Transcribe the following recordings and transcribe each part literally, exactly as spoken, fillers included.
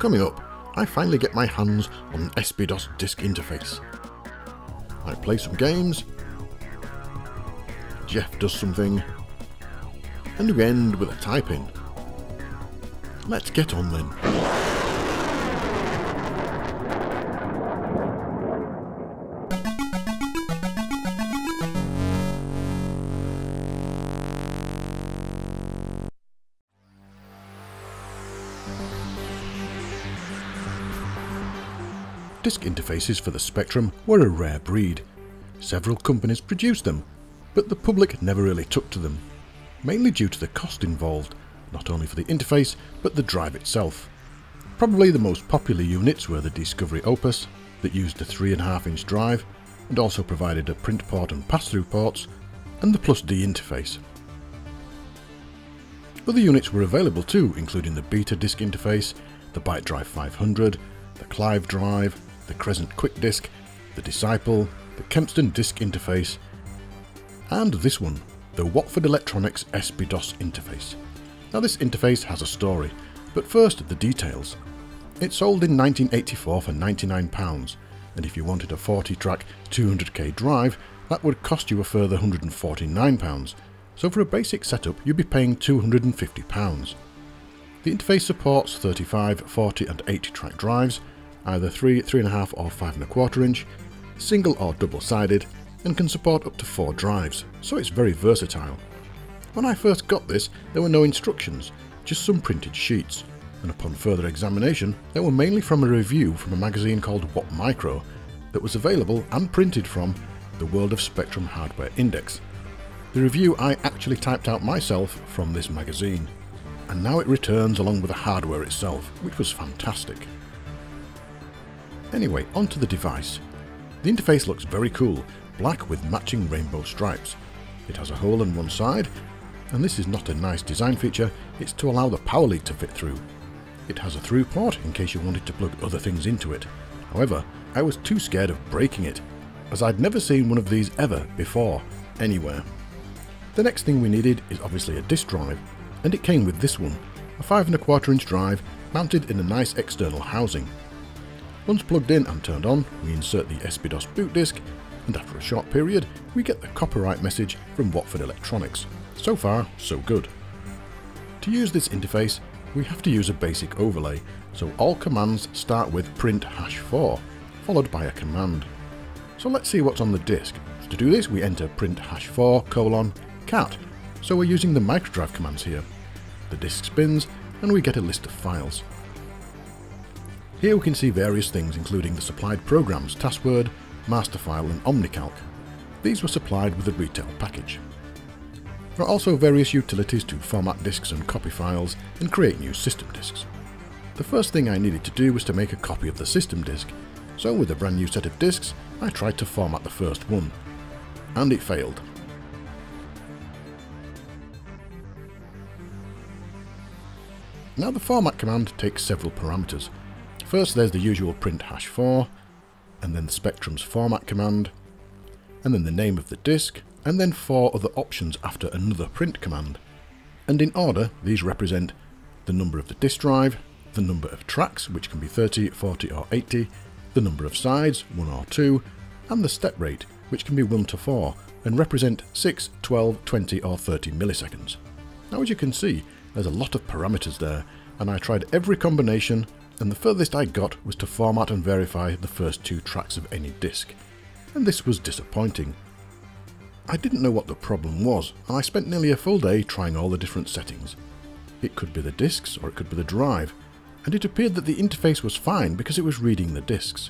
Coming up, I finally get my hands on an S P D O S disk interface. I play some games, Geoff does something, and we end with a type-in. Let's get on then. Disk interfaces for the Spectrum were a rare breed. Several companies produced them, but the public never really took to them, mainly due to the cost involved, not only for the interface, but the drive itself. Probably the most popular units were the Discovery Opus, that used a three point five inch drive and also provided a print port and pass-through ports, and the Plus D interface. Other units were available too, including the Beta Disk Interface, the ByteDrive five hundred, the Clive Drive, the Crescent Quick Disc, the Disciple, the Kempston Disk Interface, and this one, the Watford Electronics S P D O S interface. Now this interface has a story, but first the details. It sold in nineteen eighty-four for ninety-nine pounds, and if you wanted a forty track two hundred K drive, that would cost you a further one hundred and forty-nine pounds, so for a basic setup you'd be paying two hundred and fifty pounds. The interface supports thirty-five, forty and eighty track drives, either three, three point five or five point two five inch, single or double-sided, and can support up to four drives, so it's very versatile. When I first got this, there were no instructions, just some printed sheets, and upon further examination, they were mainly from a review from a magazine called What Micro that was available and printed from the World of Spectrum Hardware Index. The review I actually typed out myself from this magazine, and now it returns along with the hardware itself, which was fantastic. Anyway, onto the device. The interface looks very cool, black with matching rainbow stripes. It has a hole on one side, and this is not a nice design feature, it's to allow the power lead to fit through. It has a through port in case you wanted to plug other things into it. However, I was too scared of breaking it, as I'd never seen one of these ever before, anywhere. The next thing we needed is obviously a disk drive, and it came with this one, a five and a quarter inch drive mounted in a nice external housing. Once plugged in and turned on, we insert the S P D O S boot disk, and after a short period, we get the copyright message from Watford Electronics. So far, so good. To use this interface, we have to use a basic overlay, so all commands start with print hash four, followed by a command. So let's see what's on the disk. To do this, we enter print hash four colon cat, so we're using the microdrive commands here. The disk spins, and we get a list of files. Here we can see various things, including the supplied programs, Taskword, Masterfile and OmniCalc. These were supplied with a retail package. There are also various utilities to format disks and copy files and create new system disks. The first thing I needed to do was to make a copy of the system disk, so with a brand new set of disks I tried to format the first one, and it failed. Now the format command takes several parameters. First there's the usual print hash four, and then the Spectrum's format command, and then the name of the disk, and then four other options after another print command. And in order, these represent the number of the disk drive, the number of tracks, which can be thirty, forty or eighty, the number of sides, one or two, and the step rate, which can be one to four, and represent six, twelve, twenty or thirty milliseconds. Now as you can see, there's a lot of parameters there, and I tried every combination, and the furthest I got was to format and verify the first two tracks of any disc, and this was disappointing. I didn't know what the problem was, and I spent nearly a full day trying all the different settings. It could be the discs or it could be the drive, and it appeared that the interface was fine because it was reading the discs.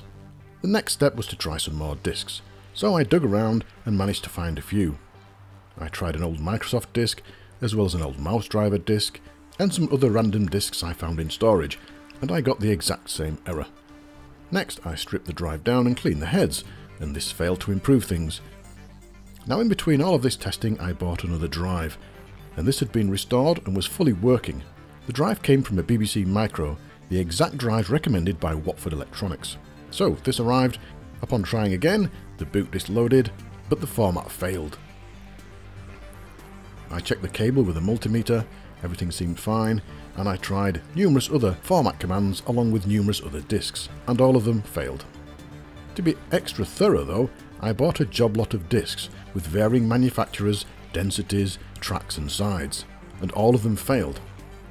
The next step was to try some more discs, so I dug around and managed to find a few. I tried an old Microsoft disc, as well as an old mouse driver disc, and some other random discs I found in storage, and I got the exact same error. Next, I stripped the drive down and cleaned the heads, and this failed to improve things. Now in between all of this testing, I bought another drive, and this had been restored and was fully working. The drive came from a B B C Micro, the exact drive recommended by Watford Electronics. So this arrived, upon trying again, the boot disk loaded, but the format failed. I checked the cable with a multimeter, everything seemed fine, and I tried numerous other format commands along with numerous other discs, and all of them failed. To be extra thorough though, I bought a job lot of discs with varying manufacturers, densities, tracks and sides, and all of them failed.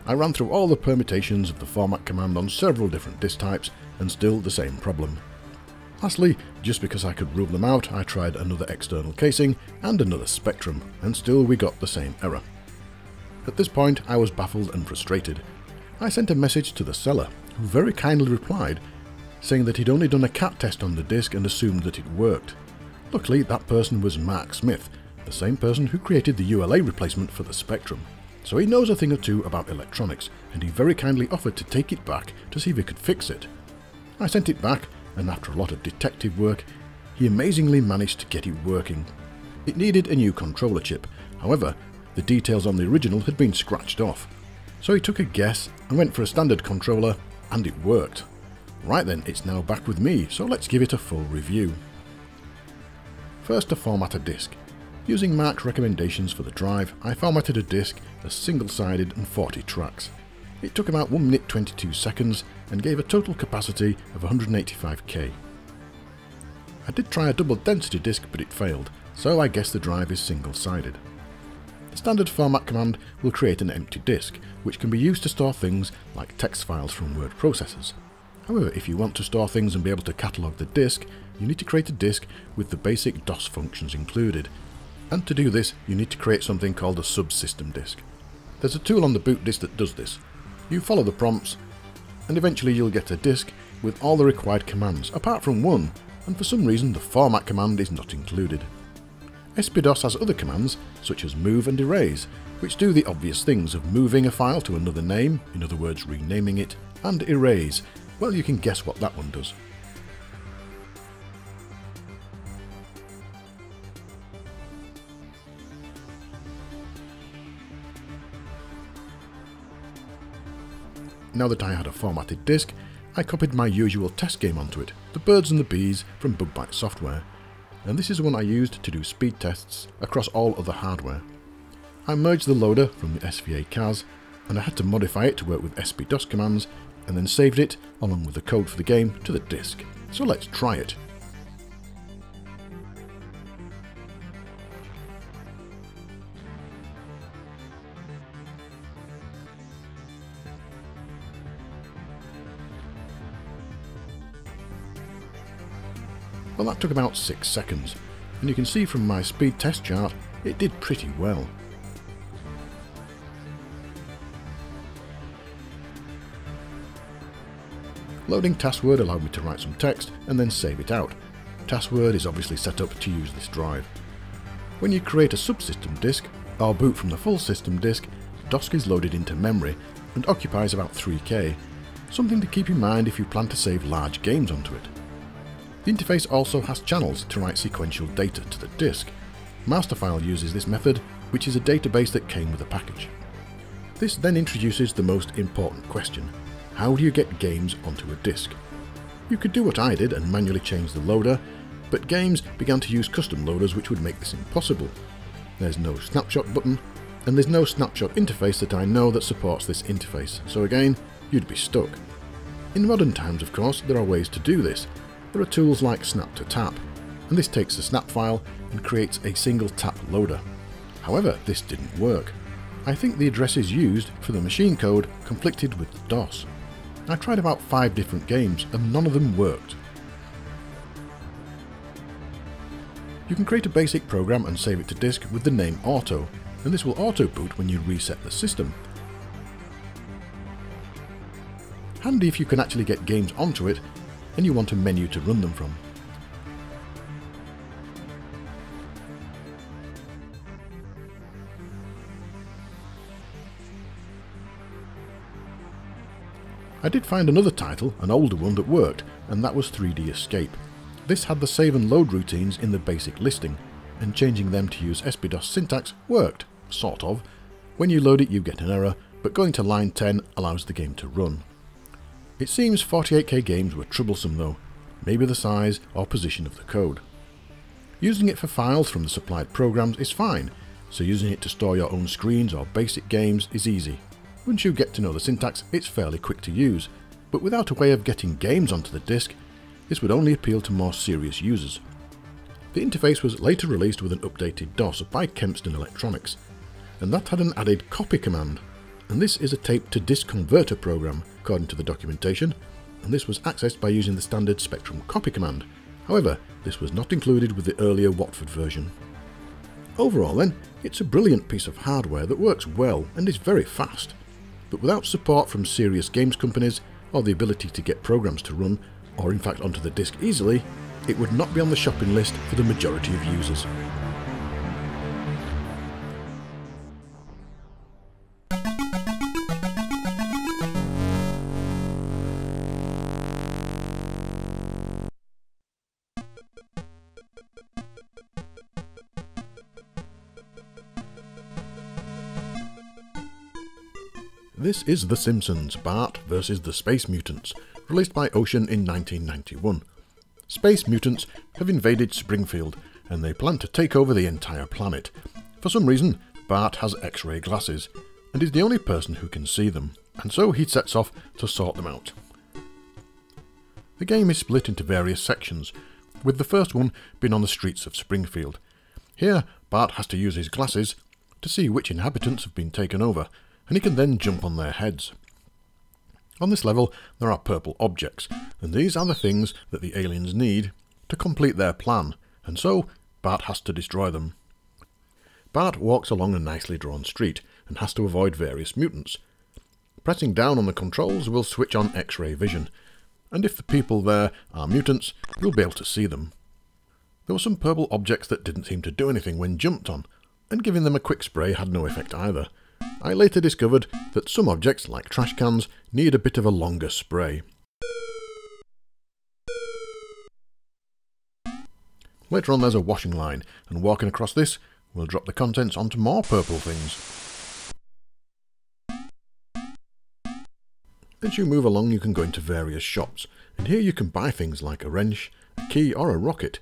I ran through all the permutations of the format command on several different disk types, and still the same problem. Lastly, just because I could rule them out, I tried another external casing and another spectrum, and still we got the same error. At this point, I was baffled and frustrated. I sent a message to the seller, who very kindly replied, saying that he'd only done a cat test on the disk and assumed that it worked. Luckily, that person was Mark Smith, the same person who created the U L A replacement for the Spectrum. So he knows a thing or two about electronics, and he very kindly offered to take it back to see if he could fix it. I sent it back, and after a lot of detective work, he amazingly managed to get it working. It needed a new controller chip, however, the details on the original had been scratched off. So he took a guess and went for a standard controller, and it worked. Right then, it's now back with me, so let's give it a full review. First, to format a disk. Using Mark's recommendations for the drive, I formatted a disc as single-sided and forty tracks. It took about one minute twenty-two seconds and gave a total capacity of one hundred eighty-five K. I did try a double density disc but it failed, so I guess the drive is single-sided. The standard format command will create an empty disk, which can be used to store things like text files from word processors. However, if you want to store things and be able to catalogue the disk, you need to create a disk with the basic DOS functions included. And to do this, you need to create something called a subsystem disk. There's a tool on the boot disk that does this. You follow the prompts, and eventually you'll get a disk with all the required commands, apart from one, and for some reason the format command is not included. S P D O S has other commands, such as move and erase, which do the obvious things of moving a file to another name, in other words renaming it, and erase. Well, you can guess what that one does. Now that I had a formatted disk, I copied my usual test game onto it, The Birds and the Bees from Bugbyte Software, and this is the one I used to do speed tests across all other hardware. I merged the loader from the S V A C A S, and I had to modify it to work with S P D O S commands, and then saved it, along with the code for the game, to the disk. So let's try it. Well, that took about six seconds, and you can see from my speed test chart, it did pretty well. Loading Taskword allowed me to write some text and then save it out. Taskword is obviously set up to use this drive. When you create a subsystem disk, or boot from the full system disk, D O S C is loaded into memory and occupies about three K, something to keep in mind if you plan to save large games onto it. The interface also has channels to write sequential data to the disk. Masterfile uses this method, which is a database that came with the package. This then introduces the most important question. How do you get games onto a disk? You could do what I did and manually change the loader, but games began to use custom loaders which would make this impossible. There's no snapshot button, and there's no snapshot interface that I know that supports this interface, so again, you'd be stuck. In modern times, of course, there are ways to do this. There are tools like Snap to Tap, and this takes a snap file and creates a single tap loader. However, this didn't work. I think the addresses used for the machine code conflicted with the D O S. I tried about five different games and none of them worked. You can create a basic program and save it to disk with the name Auto, and this will auto-boot when you reset the system. Handy if you can actually get games onto it, and you want a menu to run them from. I did find another title, an older one that worked, and that was three D Escape. This had the save and load routines in the basic listing, and changing them to use S P D O S syntax worked, sort of. When you load it you get an error, but going to line ten allows the game to run. It seems forty-eight K games were troublesome though, maybe the size or position of the code. Using it for files from the supplied programs is fine, so using it to store your own screens or basic games is easy. Once you get to know the syntax, it's fairly quick to use, but without a way of getting games onto the disk, this would only appeal to more serious users. The interface was later released with an updated DOS by Kempston Electronics, and that had an added copy command, and this is a tape-to-disk converter program, according to the documentation, and this was accessed by using the standard Spectrum copy command. However, this was not included with the earlier Watford version. Overall then, it's a brilliant piece of hardware that works well and is very fast, but without support from serious games companies or the ability to get programs to run, or in fact onto the disk easily, it would not be on the shopping list for the majority of users. This is The Simpsons: Bart v the Space Mutants, released by Ocean in nineteen ninety-one. Space mutants have invaded Springfield, and they plan to take over the entire planet. For some reason, Bart has X-ray glasses, and is the only person who can see them, and so he sets off to sort them out. The game is split into various sections, with the first one being on the streets of Springfield. Here, Bart has to use his glasses to see which inhabitants have been taken over, and he can then jump on their heads. On this level, there are purple objects, and these are the things that the aliens need to complete their plan, and so Bart has to destroy them. Bart walks along a nicely drawn street, and has to avoid various mutants. Pressing down on the controls will switch on X-ray vision, and if the people there are mutants, you'll be able to see them. There were some purple objects that didn't seem to do anything when jumped on, and giving them a quick spray had no effect either. I later discovered that some objects, like trash cans, need a bit of a longer spray. Later on there's a washing line, and walking across this will drop the contents onto more purple things. As you move along you can go into various shops, and here you can buy things like a wrench, a key or a rocket.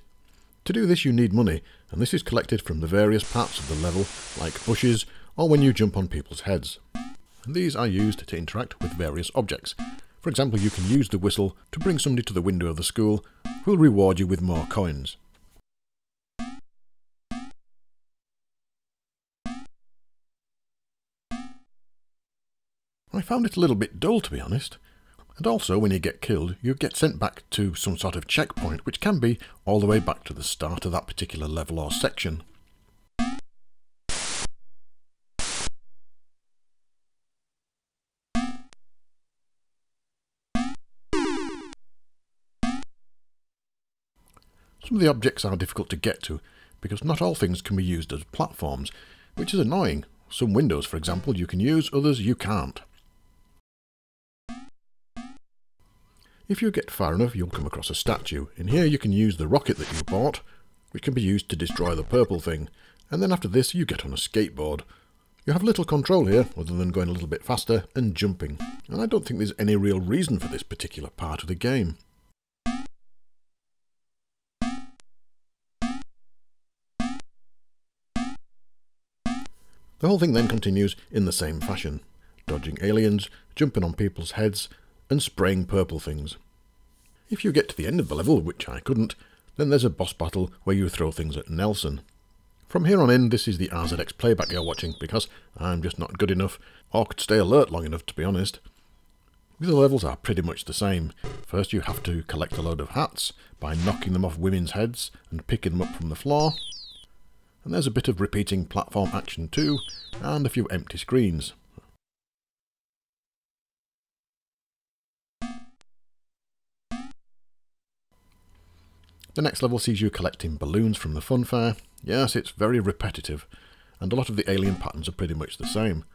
To do this you need money, and this is collected from the various parts of the level, like bushes, or when you jump on people's heads. And these are used to interact with various objects. For example, you can use the whistle to bring somebody to the window of the school, who will reward you with more coins. I found it a little bit dull, to be honest. And also, when you get killed, you get sent back to some sort of checkpoint, which can be all the way back to the start of that particular level or section. Some of the objects are difficult to get to, because not all things can be used as platforms, which is annoying. Some windows, for example, you can use, others you can't. If you get far enough, you'll come across a statue, and here you can use the rocket that you bought, which can be used to destroy the purple thing, and then after this you get on a skateboard. You have little control here, other than going a little bit faster and jumping, and I don't think there's any real reason for this particular part of the game. The whole thing then continues in the same fashion, dodging aliens, jumping on people's heads, and spraying purple things. If you get to the end of the level, which I couldn't, then there's a boss battle where you throw things at Nelson. From here on in, this is the R Z X playback you're watching, because I'm just not good enough, or could stay alert long enough, to be honest. The other levels are pretty much the same. First you have to collect a load of hats by knocking them off women's heads and picking them up from the floor. And there's a bit of repeating platform action too, and a few empty screens. The next level sees you collecting balloons from the funfair. Yes, it's very repetitive, and a lot of the alien patterns are pretty much the same.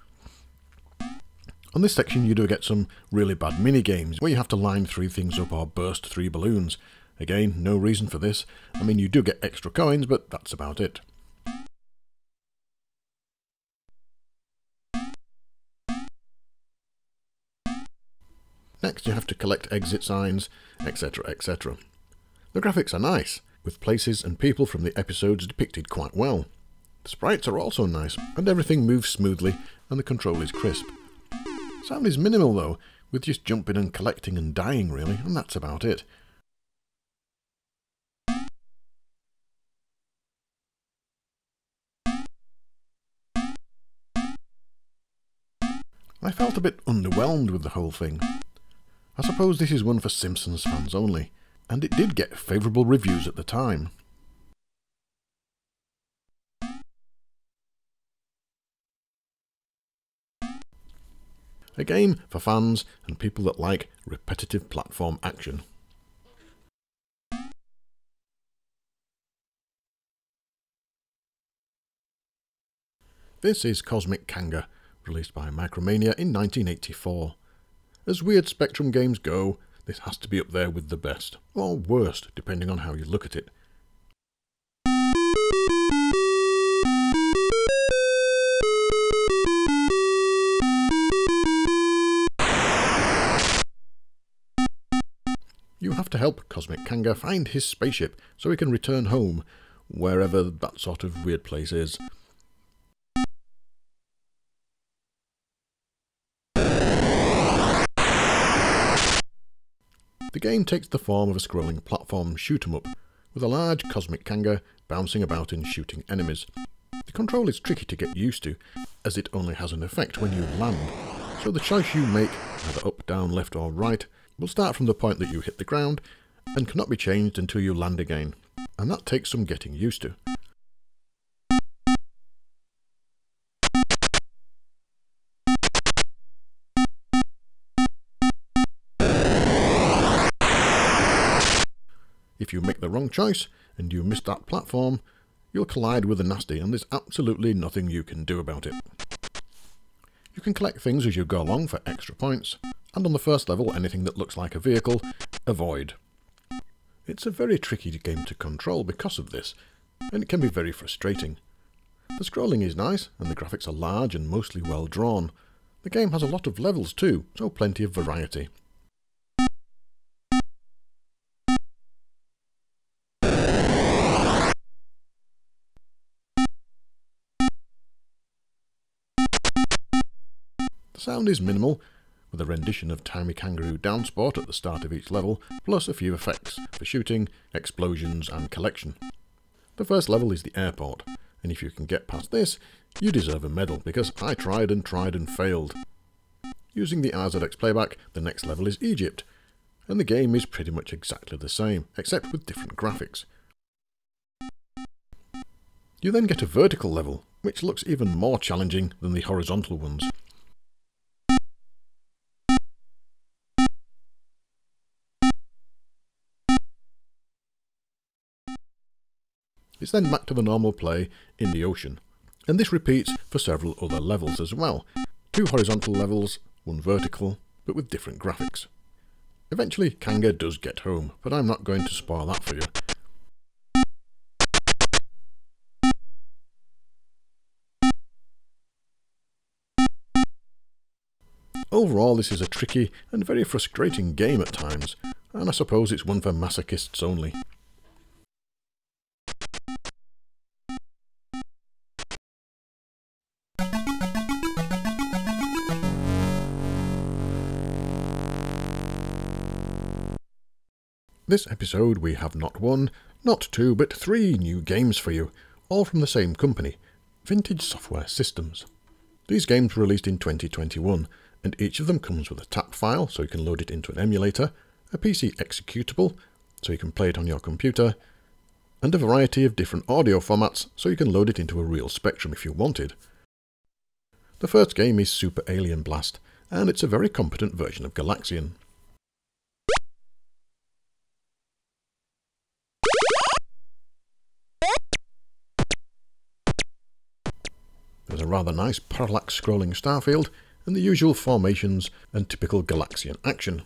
On this section you do get some really bad mini-games, where you have to line three things up or burst three balloons. Again, no reason for this. I mean, you do get extra coins, but that's about it. Next you have to collect exit signs, etc, et cetera. The graphics are nice, with places and people from the episodes depicted quite well. Sprites are also nice, and everything moves smoothly, and the control is crisp. Sound is minimal though, with just jumping and collecting and dying really, and that's about it. I felt a bit underwhelmed with the whole thing. I suppose this is one for Simpsons fans only, and it did get favourable reviews at the time. A game for fans and people that like repetitive platform action. This is Kosmic Kanga, released by Micromania in nineteen eighty-four. As weird Spectrum games go, this has to be up there with the best, or worst, depending on how you look at it. You have to help Kosmic Kanga find his spaceship so he can return home, wherever that sort of weird place is. The game takes the form of a scrolling platform shoot-em-up, with a large Kosmic Kanga bouncing about and shooting enemies. The control is tricky to get used to, as it only has an effect when you land, so the choice you make, either up, down, left or right, will start from the point that you hit the ground, and cannot be changed until you land again, and that takes some getting used to. If you make the wrong choice, and you miss that platform, you'll collide with a nasty and there's absolutely nothing you can do about it. You can collect things as you go along for extra points, and on the first level anything that looks like a vehicle, avoid. It's a very tricky game to control because of this, and it can be very frustrating. The scrolling is nice, and the graphics are large and mostly well drawn. The game has a lot of levels too, so plenty of variety. Sound is minimal, with a rendition of Tiny Kangaroo Downsport at the start of each level, plus a few effects for shooting, explosions and collection. The first level is the airport, and if you can get past this, you deserve a medal because I tried and tried and failed. Using the R Z X playback, the next level is Egypt, and the game is pretty much exactly the same, except with different graphics. You then get a vertical level, which looks even more challenging than the horizontal ones. It's then back to the normal play in the ocean, and this repeats for several other levels as well. Two horizontal levels, one vertical, but with different graphics. Eventually Kanga does get home, but I'm not going to spoil that for you. Overall this is a tricky and very frustrating game at times, and I suppose it's one for masochists only. This episode we have not one, not two, but three new games for you, all from the same company, Vintage Software Systems. These games were released in twenty twenty-one, and each of them comes with a tap file so you can load it into an emulator, a P C executable so you can play it on your computer, and a variety of different audio formats so you can load it into a real Spectrum if you wanted. The first game is Super Alien Blast, and it's a very competent version of Galaxian. There's a rather nice parallax scrolling starfield, and the usual formations and typical Galaxian action.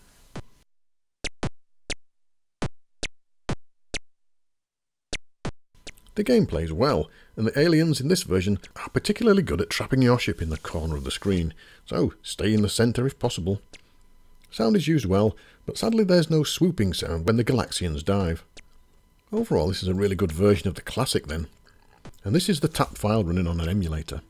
The game plays well, and the aliens in this version are particularly good at trapping your ship in the corner of the screen, so stay in the centre if possible. Sound is used well, but sadly there's no swooping sound when the Galaxians dive. Overall this is a really good version of the classic then. and this is the tap file running on an emulator.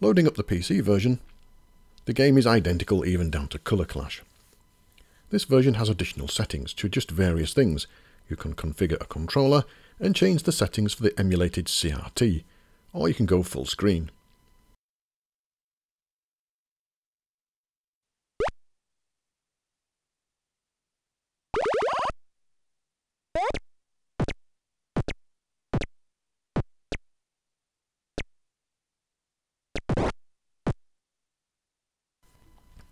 Loading up the P C version, the game is identical even down to colour clash. This version has additional settings to adjust various things. You can configure a controller and change the settings for the emulated C R T, or you can go full screen.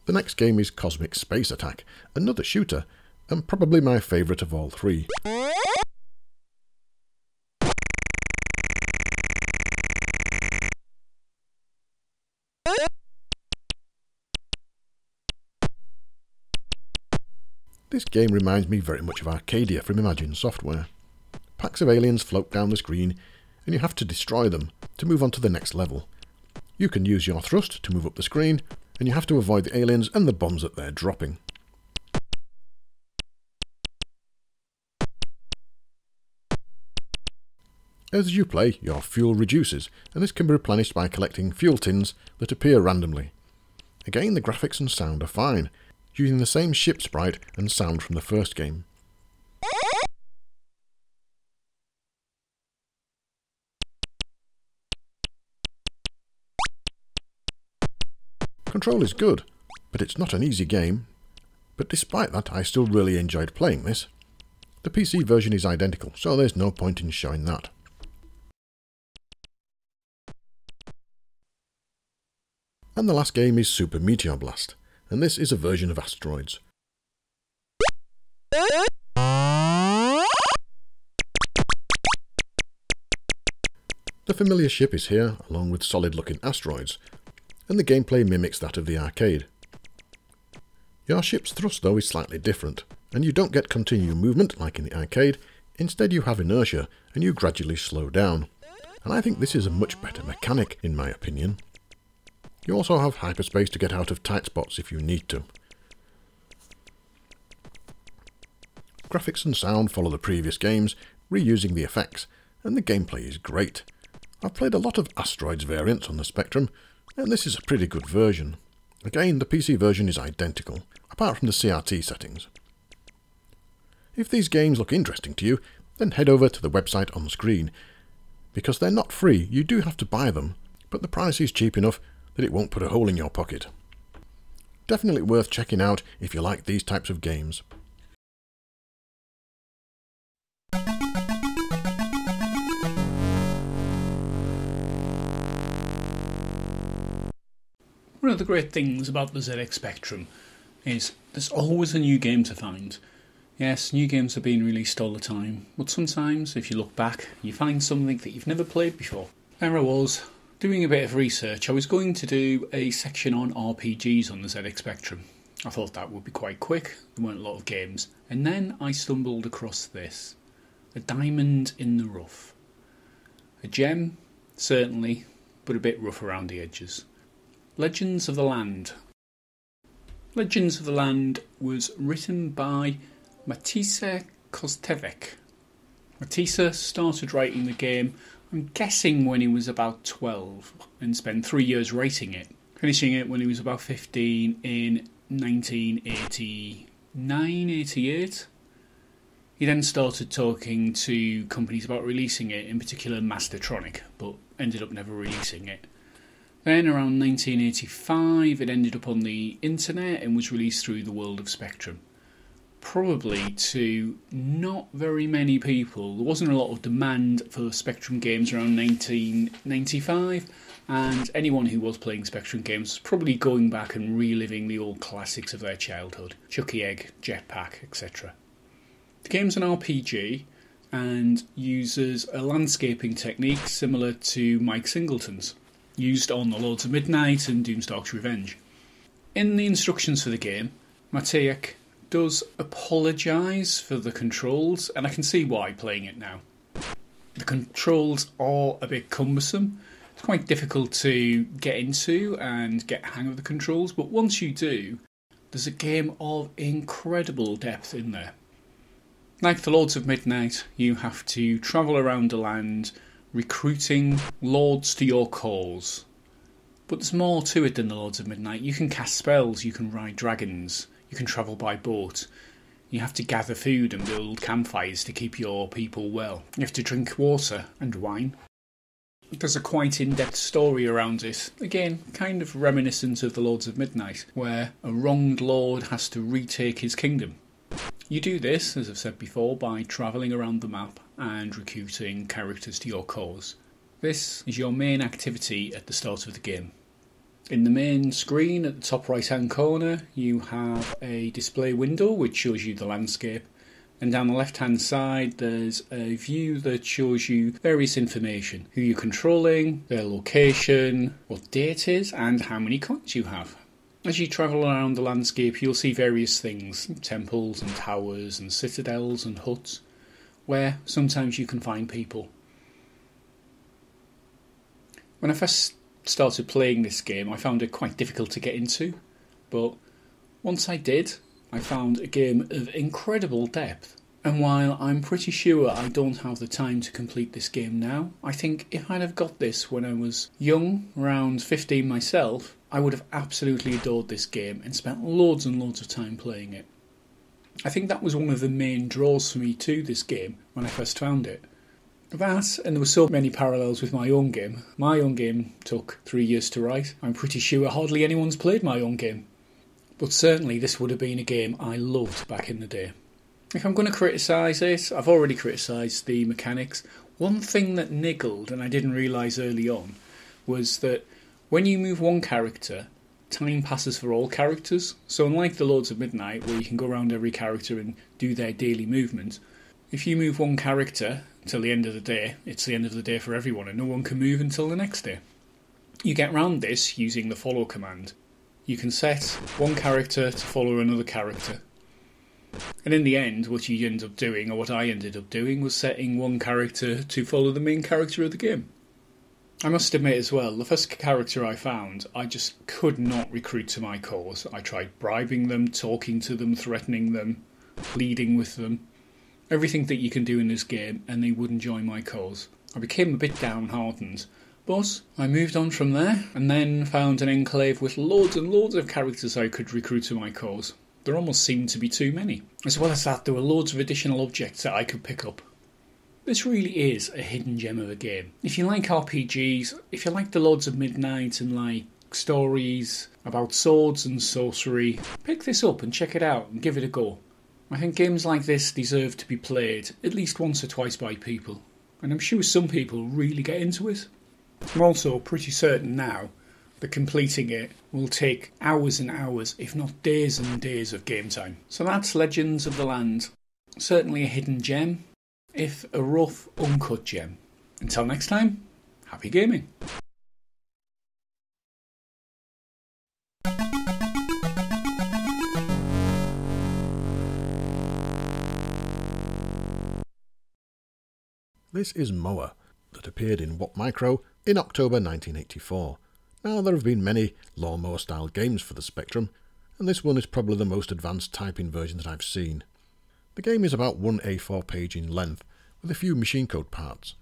The next game is Kosmic Space Attack, another shooter, and probably my favourite of all three. This game reminds me very much of Arcadia from Imagine Software. Packs of aliens float down the screen, and you have to destroy them to move on to the next level. You can use your thrust to move up the screen, and you have to avoid the aliens and the bombs that they're dropping. As you play, your fuel reduces, and this can be replenished by collecting fuel tins that appear randomly. Again, the graphics and sound are fine, using the same ship sprite and sound from the first game. Control is good, but it's not an easy game, but despite that I still really enjoyed playing this. The P C version is identical, so there's no point in showing that. And the last game is Super Meteor Blast, and this is a version of Asteroids. The familiar ship is here, along with solid-looking asteroids, and the gameplay mimics that of the arcade. Your ship's thrust though is slightly different, and you don't get continued movement like in the arcade. Instead you have inertia, and you gradually slow down, and I think this is a much better mechanic in my opinion. You also have hyperspace to get out of tight spots if you need to. Graphics and sound follow the previous games, reusing the effects, and the gameplay is great. I've played a lot of Asteroids variants on the Spectrum, and this is a pretty good version. Again, the P C version is identical, apart from the C R T settings. If these games look interesting to you, then head over to the website on the screen. Because they're not free, you do have to buy them, but the price is cheap enough that it won't put a hole in your pocket. Definitely worth checking out if you like these types of games. One of the great things about the Z X Spectrum is there's always a new game to find. Yes, new games are being released all the time, but sometimes if you look back you find something that you've never played before. There I was, doing a bit of research. I was going to do a section on R P Gs on the Z X Spectrum. I thought that would be quite quick, there weren't a lot of games, and then I stumbled across this. A diamond in the rough. A gem, certainly, but a bit rough around the edges. Legends of the Land. Legends of the Land was written by Matisse Kostevec. Matisse started writing the game, I'm guessing when he was about twelve, and spent three years writing it, finishing it when he was about fifteen in nineteen eighty-nine eighty-eight. He then started talking to companies about releasing it, in particular Mastertronic, but ended up never releasing it. Then around nineteen eighty-five it ended up on the internet and was released through the World of Spectrum. Probably to not very many people. There wasn't a lot of demand for Spectrum games around nineteen ninety-five, and anyone who was playing Spectrum games was probably going back and reliving the old classics of their childhood. Chucky Egg, Jetpack, et cetera. The game's an R P G and uses a landscaping technique similar to Mike Singleton's, used on the Lords of Midnight and Doomstalker's Revenge. In the instructions for the game, Matejek does apologise for the controls, and I can see why playing it now. The controls are a bit cumbersome. It's quite difficult to get into and get hang of the controls, but once you do, there's a game of incredible depth in there. Like the Lords of Midnight, you have to travel around the land recruiting lords to your cause. But there's more to it than the Lords of Midnight. You can cast spells, you can ride dragons, you can travel by boat. You have to gather food and build campfires to keep your people well. You have to drink water and wine. There's a quite in-depth story around it, again, kind of reminiscent of the Lords of Midnight, where a wronged lord has to retake his kingdom. You do this, as I've said before, by travelling around the map and recruiting characters to your cause. This is your main activity at the start of the game. In the main screen at the top right hand corner you have a display window which shows you the landscape, and down the left hand side there's a view that shows you various information, who you're controlling, their location, what date is and how many coins you have. As you travel around the landscape you'll see various things, temples and towers and citadels and huts, where sometimes you can find people. When I first started playing this game I found it quite difficult to get into, but once I did I found a game of incredible depth, and while I'm pretty sure I don't have the time to complete this game now, I think if I'd have got this when I was young, around fifteen myself, I would have absolutely adored this game and spent loads and loads of time playing it. I think that was one of the main draws for me to this game when I first found it. That, and there were so many parallels with my own game. My own game took three years to write. I'm pretty sure hardly anyone's played my own game. But certainly this would have been a game I loved back in the day. If I'm going to criticise it, I've already criticised the mechanics. One thing that niggled, and I didn't realise early on, was that when you move one character, time passes for all characters. So unlike the Lords of Midnight, where you can go around every character and do their daily movement, if you move one character till the end of the day, it's the end of the day for everyone and no one can move until the next day. You get round this using the follow command. You can set one character to follow another character. And in the end, what you end up doing, or what I ended up doing, was setting one character to follow the main character of the game. I must admit as well, the first character I found, I just could not recruit to my cause. I tried bribing them, talking to them, threatening them, pleading with them. Everything that you can do in this game, and they wouldn't join my cause. I became a bit downhearted, but I moved on from there and then found an enclave with loads and loads of characters I could recruit to my cause. There almost seemed to be too many. As well as that, there were loads of additional objects that I could pick up. This really is a hidden gem of a game. If you like R P Gs, if you like the Lords of Midnight and like stories about swords and sorcery, pick this up and check it out and give it a go. I think games like this deserve to be played at least once or twice by people, and I'm sure some people really get into it. I'm also pretty certain now that completing it will take hours and hours, if not days and days of game time. So that's Legends of the Land. Certainly a hidden gem, if a rough, uncut gem. Until next time, happy gaming! This is Moa, that appeared in What Micro in October nineteen eighty-four. Now there have been many lawnmower style games for the Spectrum, and this one is probably the most advanced typing version that I've seen. The game is about one A four page in length, with a few machine code parts.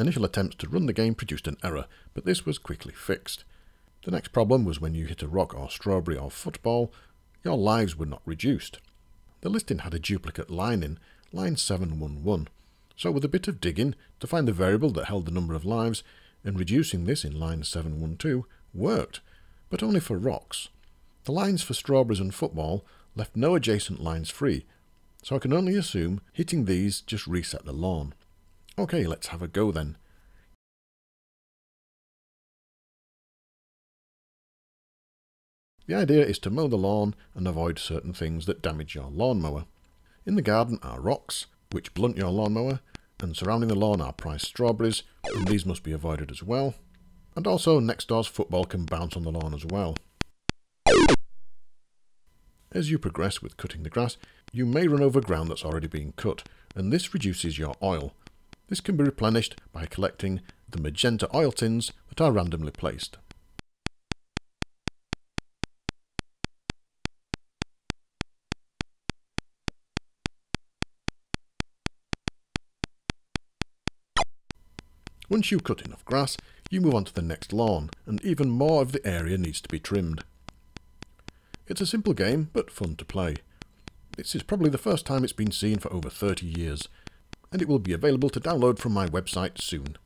Initial attempts to run the game produced an error, but this was quickly fixed. The next problem was when you hit a rock or strawberry or football, your lives were not reduced. The listing had a duplicate line in, line seven one one. So with a bit of digging to find the variable that held the number of lives, and reducing this in line seven one two worked, but only for rocks. The lines for strawberries and football left no adjacent lines free, so I can only assume hitting these just reset the lawn. Okay, let's have a go then. The idea is to mow the lawn and avoid certain things that damage your lawnmower. In the garden are rocks, which blunt your lawnmower, and surrounding the lawn are priced strawberries, and these must be avoided as well. And also next door's football can bounce on the lawn as well. As you progress with cutting the grass, you may run over ground that's already been cut, and this reduces your oil. This can be replenished by collecting the magenta oil tins that are randomly placed. Once you cut enough grass, you move on to the next lawn, and even more of the area needs to be trimmed. It's a simple game, but fun to play. This is probably the first time it's been seen for over thirty years, and it will be available to download from my website soon.